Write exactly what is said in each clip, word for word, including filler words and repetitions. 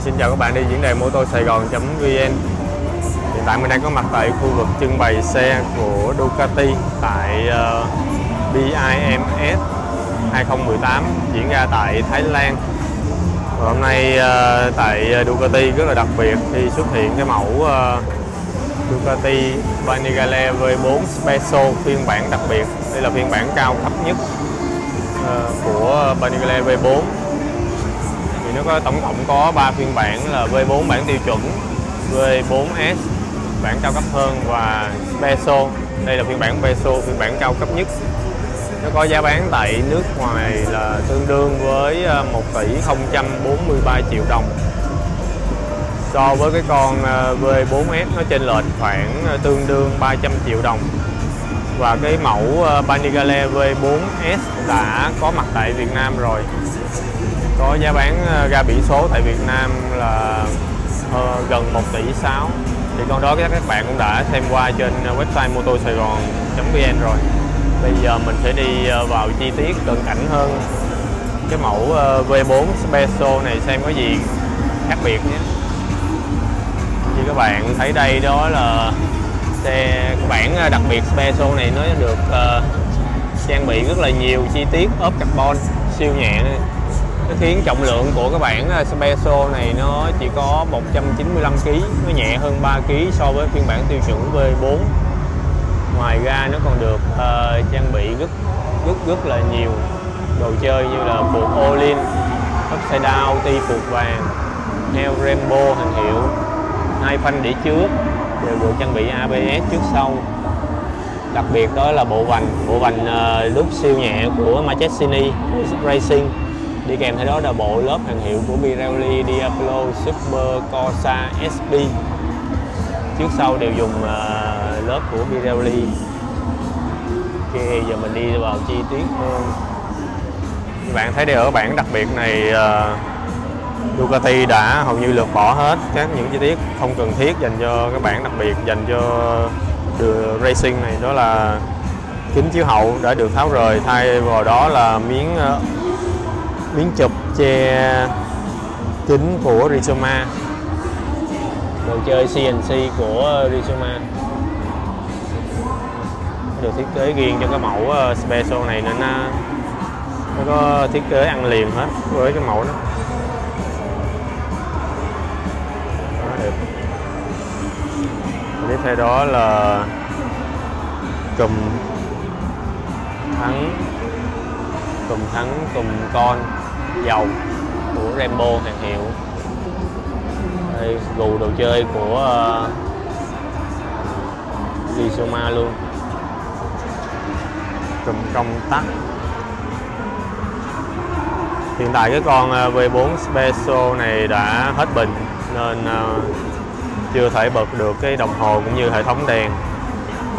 Thì xin chào các bạn đi diễn đàn Moto Sài Gòn.vn. Hiện tại mình đang có mặt tại khu vực trưng bày xe của Ducati tại uh, BIMS hai không một tám diễn ra tại Thái Lan. Và hôm nay uh, tại Ducati rất là đặc biệt khi xuất hiện cái mẫu uh, Ducati Panigale V bốn Special phiên bản đặc biệt. Đây là phiên bản cao cấp nhất uh, của Panigale V bốn. Nó có tổng cộng có ba phiên bản là V bốn bản tiêu chuẩn, V bốn S bản cao cấp hơn và Special. Đây là phiên bản Special, phiên bản cao cấp nhất. Nó có giá bán tại nước ngoài là tương đương với một tỷ không trăm bốn mươi ba triệu đồng. So với cái con V bốn S nó chênh lệch khoảng tương đương ba trăm triệu đồng. Và cái mẫu Panigale V bốn S đã có mặt tại Việt Nam rồi. Có giá bán ra biển số tại Việt Nam là gần một tỷ sáu. Thì con đó các bạn cũng đã xem qua trên website moto sài gòn chấm vn rồi. Bây giờ mình sẽ đi vào chi tiết cận cảnh hơn cái mẫu V bốn Special này xem có gì khác biệt nhé. Như các bạn thấy đây, đó là xe bản đặc biệt Special này, nó được trang bị rất là nhiều chi tiết ốp carbon siêu nhẹ này. Nó khiến trọng lượng của các bản Special này nó chỉ có một trăm chín mươi lăm ki lô gam, nó nhẹ hơn ba ki lô gam so với phiên bản tiêu chuẩn V bốn. Ngoài ra nó còn được uh, trang bị rất rất rất là nhiều đồ chơi như là phuộc Ohlins, upside down, ti phuộc vàng, neo Rambo hàng hiệu, hai phanh đĩa trước đều được trang bị a bê ét trước sau. Đặc biệt đó là bộ vành, bộ vành uh, đúc siêu nhẹ của Marchesini Racing. Đi kèm theo đó là bộ lớp hàng hiệu của Pirelli, Diablo, Super Corsa, ét pê. Trước sau đều dùng uh, lớp của Pirelli. Ok, giờ mình đi vào chi tiết hơn. Các bạn thấy đây, ở bản đặc biệt này uh, Ducati đã hầu như lược bỏ hết các những chi tiết không cần thiết dành cho các bản đặc biệt, dành cho uh, Racing này. Đó là kính chiếu hậu đã được tháo rời, thay vào đó là miếng uh, miếng chụp che kính của Rizoma, đồ chơi xê en xê của Rizoma được thiết kế riêng cho cái mẫu Special này nên nó có thiết kế ăn liền hết với cái mẫu đó. Tiếp theo đó là cùm thắng, cùm thắng cùm con dầu của Rambo hàng hiệu. Đây, gù đồ chơi của Rizoma uh, luôn. Cùm công tắc. Hiện tại cái con V bốn Special này đã hết pin nên uh, chưa thể bật được cái đồng hồ cũng như hệ thống đèn.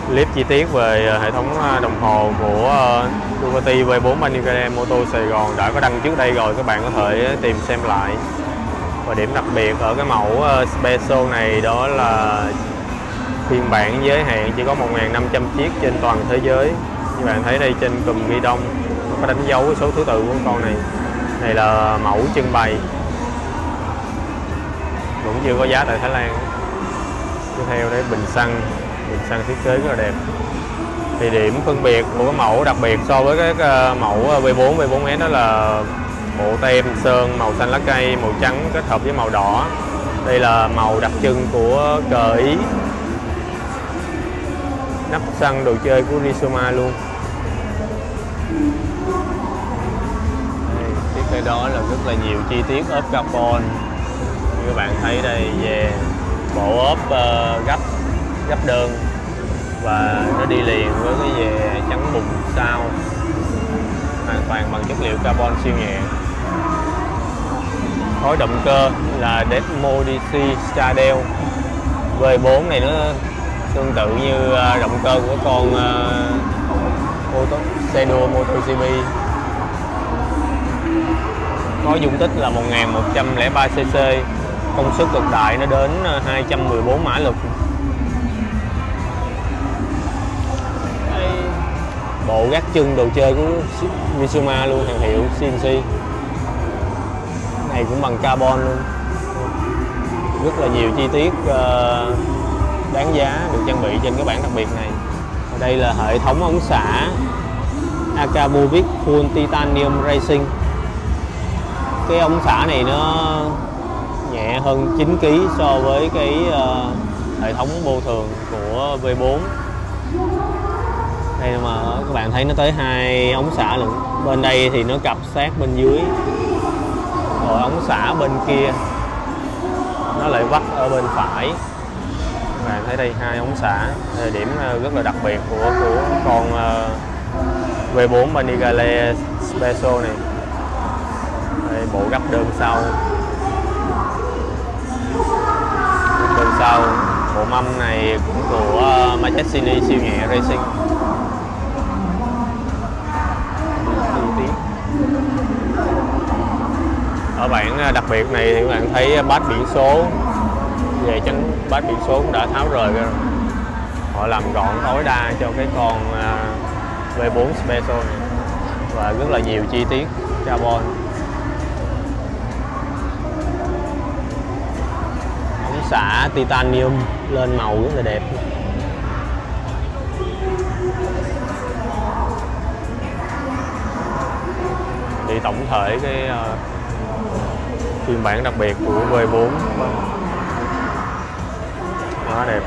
Clip chi tiết về hệ thống đồng hồ của Ducati V bốn Panigale Moto Sài Gòn đã có đăng trước đây rồi, các bạn có thể tìm xem lại. Và điểm đặc biệt ở cái mẫu Special này đó là phiên bản giới hạn chỉ có một nghìn năm trăm chiếc trên toàn thế giới. Như bạn thấy đây, trên cùm ghi đông nó có đánh dấu số thứ tự của con này. Này là mẫu trưng bày, cũng chưa có giá tại Thái Lan. Tiếp theo đấy, bình xăng. Bình xăng thiết kế rất là đẹp. Thì điểm phân biệt của cái mẫu đặc biệt so với các mẫu V bốn, V bốn S đó là bộ tem sơn màu xanh lá cây, màu trắng kết hợp với màu đỏ. Đây là màu đặc trưng của cờ Ý. Nắp xăng đồ chơi của Rizoma luôn. Đây, tiếp theo đó là rất là nhiều chi tiết ốp carbon. Như các bạn thấy đây, về yeah, bộ ốp uh, gấp gấp đơn và nó đi liền với cái dè trắng bụng sau, hoàn toàn bằng chất liệu carbon siêu nhẹ. Khối động cơ là Desmodici Stradale V bốn này, nó tương tự như động cơ của con ô tô xe đua Moto giê pê, có dung tích là một nghìn một trăm lẻ ba xê xê, công suất cực đại nó đến hai trăm mười bốn mã lực. Bộ gác chân đồ chơi của Rizoma luôn, hàng hiệu xê en xê này cũng bằng carbon luôn. rất là nhiều chi tiết đáng giá được trang bị trên cái bản đặc biệt này. Ở đây là hệ thống ống xả Akrapovic Full Titanium Racing. Cái ống xả này nó nhẹ hơn chín ký so với cái hệ thống vô thường của vê bốn. Đây mà các bạn thấy nó tới hai ống xả lận. Bên đây thì nó cặp sát bên dưới, rồi ống xả bên kia nó lại vắt ở bên phải. Các bạn thấy đây hai ống xả. Thời điểm rất là đặc biệt của của con uh, vê bốn Panigale Speciale này. Đây, bộ gấp đơn sau, đơn sau bộ mâm này cũng của uh, Marchesini siêu nhẹ Racing. Ở bản đặc biệt này thì các bạn thấy bát biển số, về chắn bát biển số cũng đã tháo rời ra rồi. Họ làm gọn tối đa cho cái con vê bốn Special này, và rất là nhiều chi tiết carbon. Ống xả titanium lên màu rất là đẹp. Thì tổng thể cái phiên bản đặc biệt của vê bốn quá đẹp.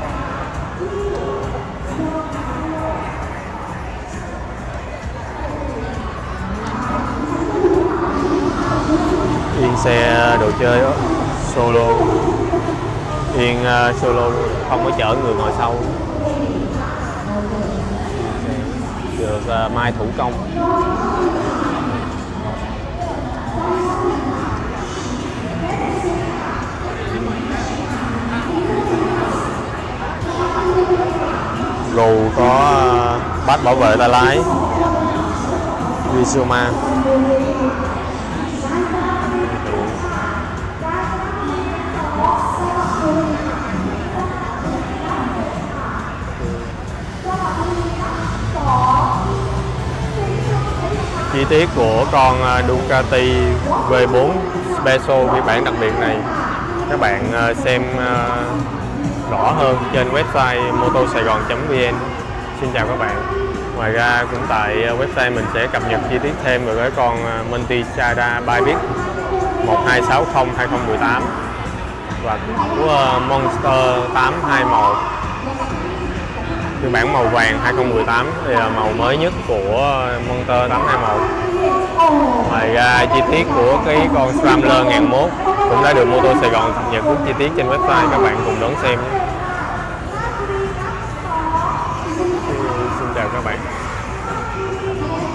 Yên xe đồ chơi đó, solo, yên uh, solo không có chở người ngồi sau, được uh, mai thủ công. Gù có bát bảo vệ tay lái Rizoma. Chi tiết của con Ducati vê bốn Special phiên bản đặc biệt này các bạn xem rõ hơn trên website moto sài gòn chấm vn. Xin chào các bạn. Ngoài ra cũng tại website mình sẽ cập nhật chi tiết thêm về cái con Monster tám hai mốt một hai sáu không hai không một tám và của Monster tám hai mốt phiên bản màu vàng hai không một tám, thì là màu mới nhất của Monster tám hai mốt. Ngoài ra chi tiết của cái con Scrambler một không không một cũng đã được Moto Sài Gòn cập nhật các chi tiết trên website, các bạn cùng đón xem. Xin chào các bạn.